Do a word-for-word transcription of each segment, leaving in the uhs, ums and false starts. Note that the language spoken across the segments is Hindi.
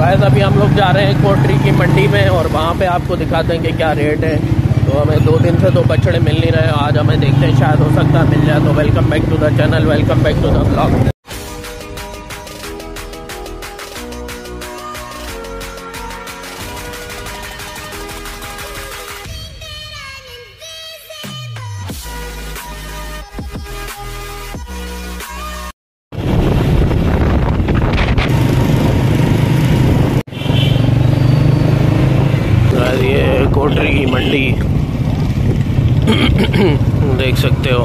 गाइस अभी हम लोग जा रहे हैं कोटरी की मंडी में और वहाँ पे आपको दिखाते हैं कि क्या रेट है। तो हमें दो दिन से तो बछड़े मिल नहीं रहे, आज हमें देखते हैं, शायद हो सकता है मिल जाए। तो welcome back to the channel, welcome back to the blog. Kotri की मंडी देख सकते हो,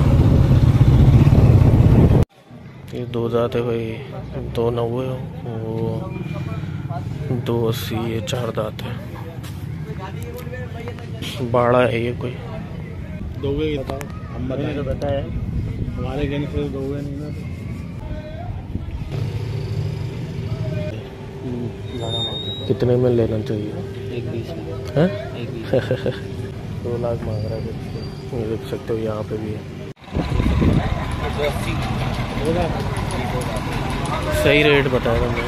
ये दो दांत है भाई, दो नब्बे हो, वो दो अस्सी, ये चार दांत है, बाड़ा है ये कोई। दोगे हम बताएं, बताया हमारे कहने से दोगे नहीं ना। कितने में लेना चाहिए? एक बीस है, दो लाख मांग रहा है, देख सकते हो। यहाँ पे भी है, सही रेट बताया मैंने,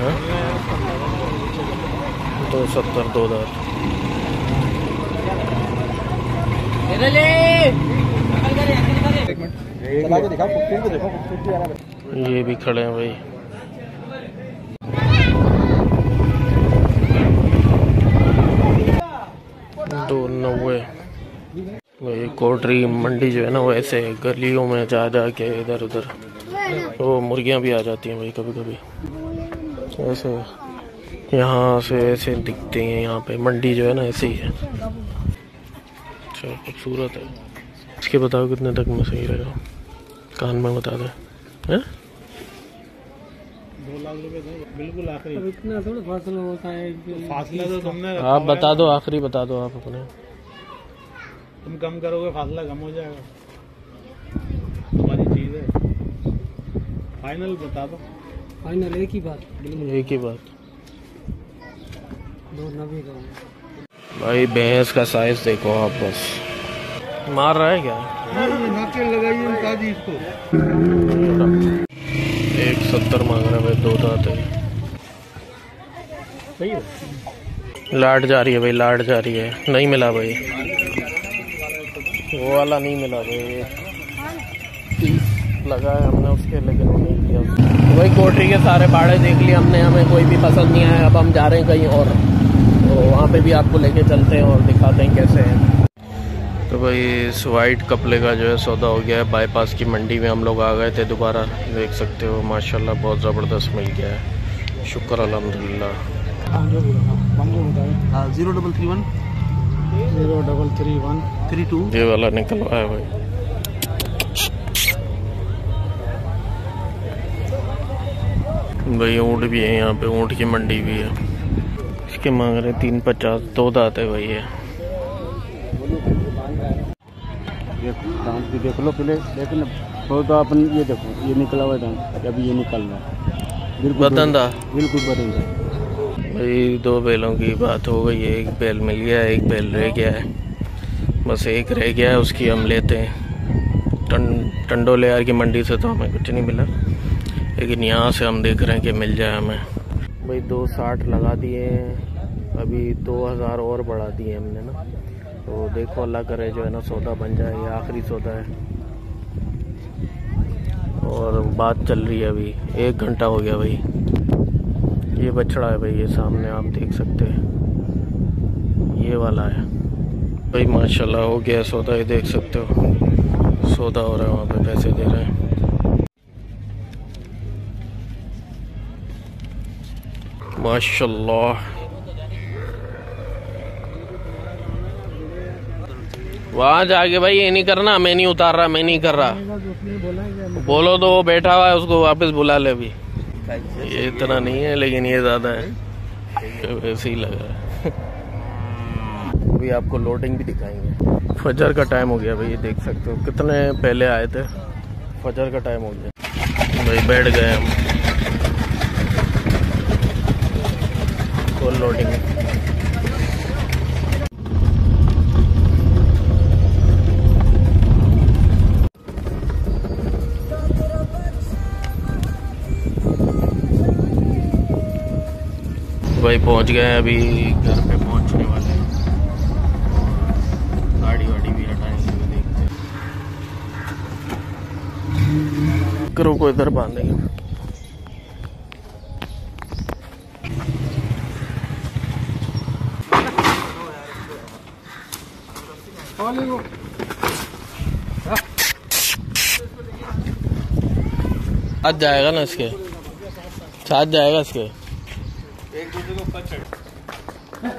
दो सत्तर दो हजार। ये भी खड़े हैं भाई, दो नब्बे। वही कोटरी मंडी जो है ना, वो ऐसे गलियों में जा जा के इधर उधर वो मुर्गियाँ भी आ जाती हैं भाई कभी कभी, ऐसे यहाँ से ऐसे दिखते हैं। यहाँ पे मंडी जो है ना ऐसे ही है, अच्छा खूबसूरत है। इसके बताओ कितने तक में सही रहेगा? कान में बता दें, हैं बिल्कुल आखिरी। अब इतना थोड़ा फासला होता है, फासला तो तुमने आप बता दो, आखिरी बता दो आप अपने। तुम कम करोगे फासला कम हो जाएगा, तुम्हारी चीज है। फाइनल बता दो, फाइनल एक ही बात, बिल्कुल एक ही बात, दो नब्बे का। भाई भैंस का साइज देखो आप, बस मार रहा है क्या? नाके लगाइए ताजी इसको। एक सत्तर मांग रहा है भाई, दो दांत है। लाट जा रही है भाई, लाट जा रही है, नहीं मिला भाई, वो वाला नहीं मिला भाई। तीस लगा है हमने उसके, लेकिन वो नहीं किया भाई। कोटरी के सारे बाड़े देख लिए हमने, हमें कोई भी पसंद नहीं आया। अब हम जा रहे हैं कहीं और, तो वहाँ पे भी आपको लेके चलते हैं और दिखाते हैं कैसे है। तो भाई इस वाइट कपड़े का जो है सौदा हो गया है। बाईपास की मंडी में हम लोग आ गए थे दोबारा, देख सकते हो माशाल्लाह बहुत ज़बरदस्त मिल गया है, शुक्र अल्हम्दुलिल्लाह। Zero double three one zero double three one three two ये वाला निकलवाया भाई। भाई ऊँट भी है यहाँ पे, ऊँट की मंडी भी है। इसके मांग रहे तीन पचास, दो दांत है भाई। ये दांत भी देख लो पहले, लेकिन तो अपन ये देखो, ये निकला हुआ दांत, अभी ये निकलना बतंदा, बिल्कुल बतंदा। भाई दो बैलों की बात हो गई है, एक बैल मिल गया है, एक बैल रह गया है, बस एक रह गया है, उसकी हम लेते हैं। टं, टंडोलियार की मंडी से तो हमें कुछ नहीं मिला, लेकिन यहाँ से हम देख रहे हैं कि मिल जाए हमें। भाई दो साठ लगा दिए हैं, अभी दो हज़ार और बढ़ा दिए हमने ना, तो देखो अल्लाह करे जो है ना सौदा बन जाए। ये आखिरी सौदा है और बात चल रही है अभी, एक घंटा हो गया भाई। ये बछड़ा है भाई, ये सामने आप देख सकते हैं, ये वाला है भाई। माशाल्लाह हो गया सौदा, ये देख सकते हो सौदा हो रहा है, वहाँ पे पैसे दे रहे हैं माशाल्लाह। वहाँ जाके भाई ये नहीं करना, मैं नहीं उतार रहा, मैं नहीं कर रहा, नहीं बोलो तो वो बैठा हुआ है, उसको वापस बुला ले। अभी ये इतना नहीं है, लेकिन ये ज्यादा है, वैसे ही लग रहा है। अभी आपको लोडिंग भी दिखाएंगे। फजर का टाइम हो गया भाई, ये देख सकते हो, कितने पहले आए थे, फजर का टाइम हो गया भाई, बैठ गए हम फुल लोडिंग। भाई भाई पहुंच गए हैं, अभी घर पे पहुंचने वाले हैं। गाड़ी वाड़ी भी हटाएंगे, देखते हैं। करो को इधर बांधेंगे। साथ जाएगा ना, इसके साथ जाएगा इसके। एक दूसरे को पकड़,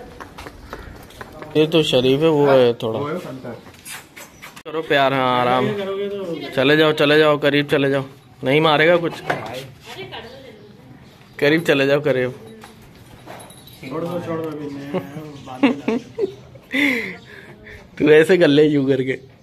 ये तो शरीफ है, वो है थोड़ा। करो प्यार, हाँ आराम। चले जाओ चले जाओ, करीब चले जाओ, नहीं मारेगा कुछ। करीब चले जाओ, करीब। तू ऐसे कर ले यूं करके।